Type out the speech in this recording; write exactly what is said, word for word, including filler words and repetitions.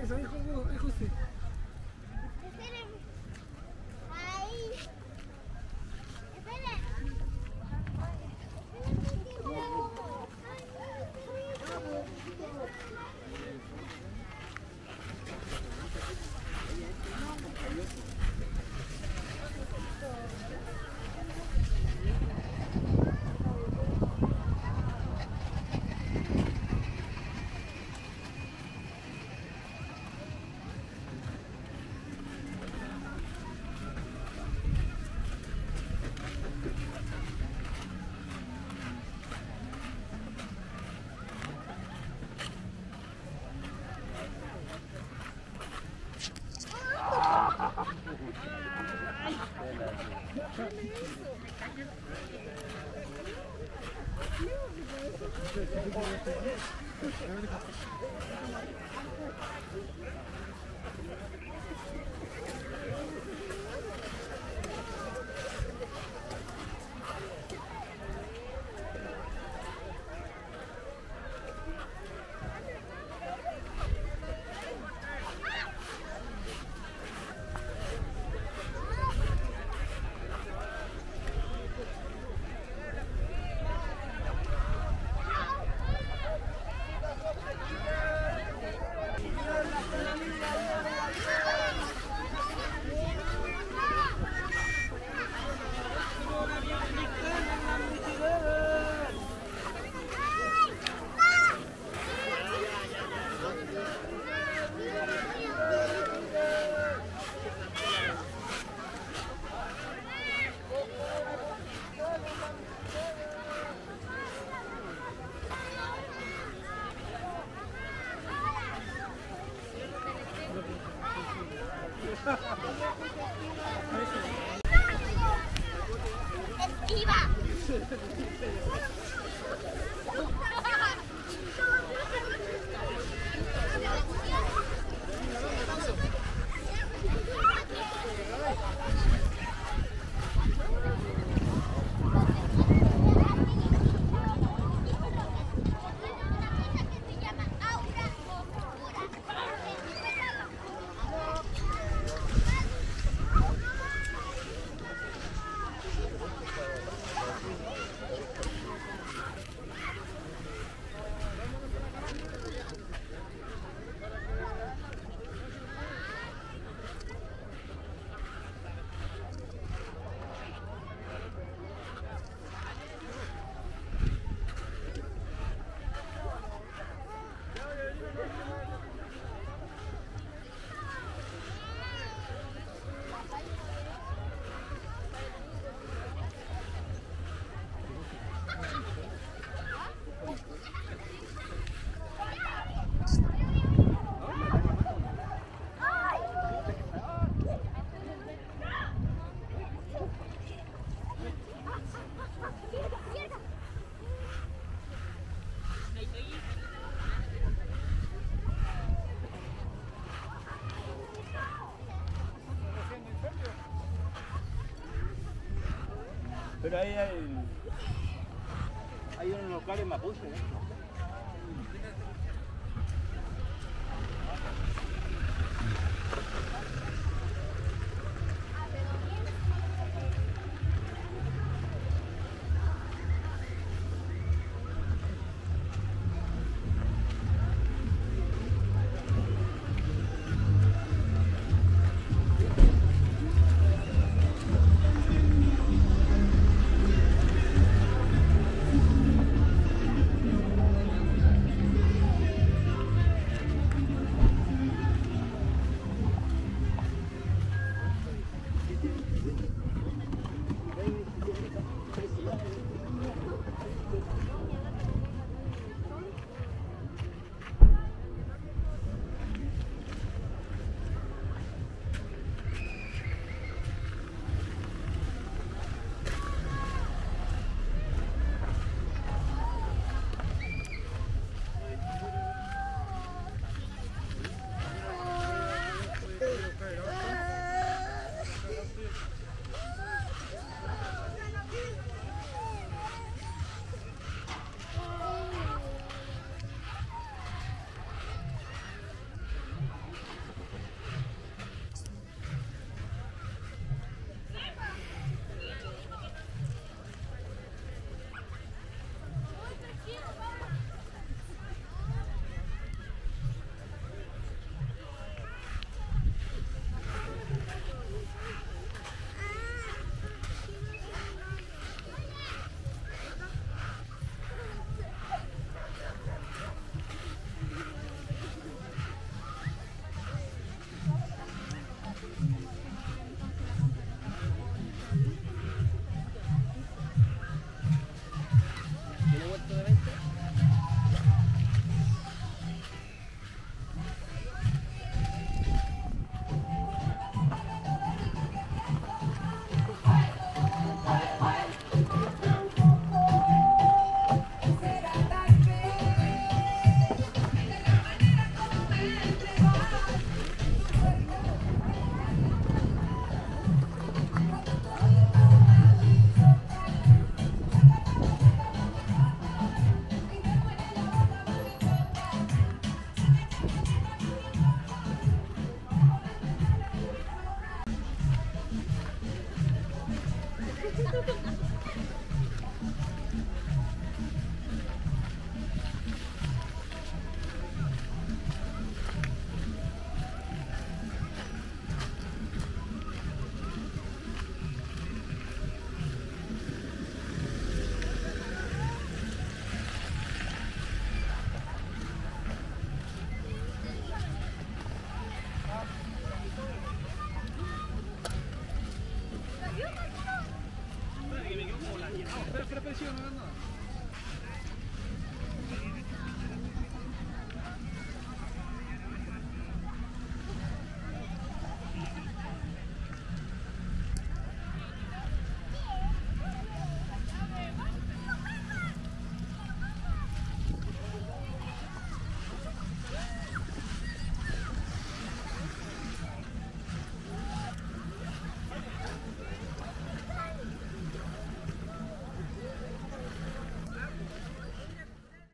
Eso, hijo, hijo usted. Esperen. Ahí. Esperen. Esquiva. Pero ahí hay, hay unos locales mapuche, ¿eh? no, no.